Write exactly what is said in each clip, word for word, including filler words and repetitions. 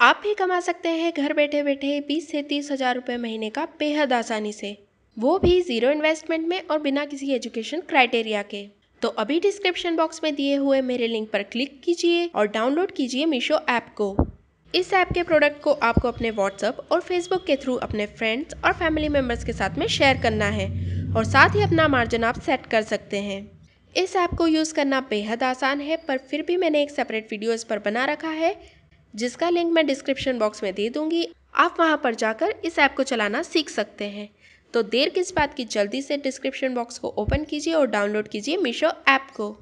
आप भी कमा सकते हैं घर बैठे बैठे बीस से तीस हज़ार रुपये महीने का बेहद आसानी से, वो भी ज़ीरो इन्वेस्टमेंट में और बिना किसी एजुकेशन क्राइटेरिया के। तो अभी डिस्क्रिप्शन बॉक्स में दिए हुए मेरे लिंक पर क्लिक कीजिए और डाउनलोड कीजिए मीशो ऐप को। इस ऐप के प्रोडक्ट को आपको अपने व्हाट्सएप और फेसबुक के थ्रू अपने फ्रेंड्स और फैमिली मेम्बर्स के साथ में शेयर करना है और साथ ही अपना मार्जिन आप सेट कर सकते हैं। इस ऐप को यूज़ करना बेहद आसान है, पर फिर भी मैंने एक सेपरेट वीडियो इस पर बना रखा है जिसका लिंक मैं डिस्क्रिप्शन बॉक्स में दे दूंगी। आप वहां पर जाकर इस ऐप को चलाना सीख सकते हैं। तो देर किस बात की, जल्दी से डिस्क्रिप्शन बॉक्स को ओपन कीजिए और डाउनलोड कीजिए मीशो ऐप को।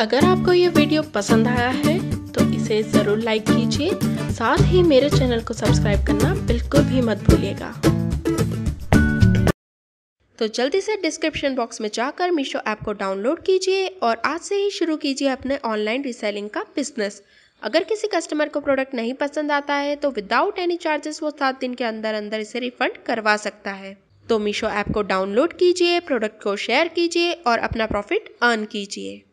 अगर आपको ये वीडियो पसंद आया है तो इसे ज़रूर लाइक कीजिए, साथ ही मेरे चैनल को सब्सक्राइब करना बिल्कुल भी मत भूलिएगा। तो जल्दी से डिस्क्रिप्शन बॉक्स में जाकर मीशो ऐप को डाउनलोड कीजिए और आज से ही शुरू कीजिए अपने ऑनलाइन रीसेलिंग का बिजनेस। अगर किसी कस्टमर को प्रोडक्ट नहीं पसंद आता है तो विदाउट एनी चार्जेस वो सात दिन के अंदर अंदर इसे रिफंड करवा सकता है। तो मीशो ऐप को डाउनलोड कीजिए, प्रोडक्ट को शेयर कीजिए और अपना प्रॉफिट अर्न कीजिए।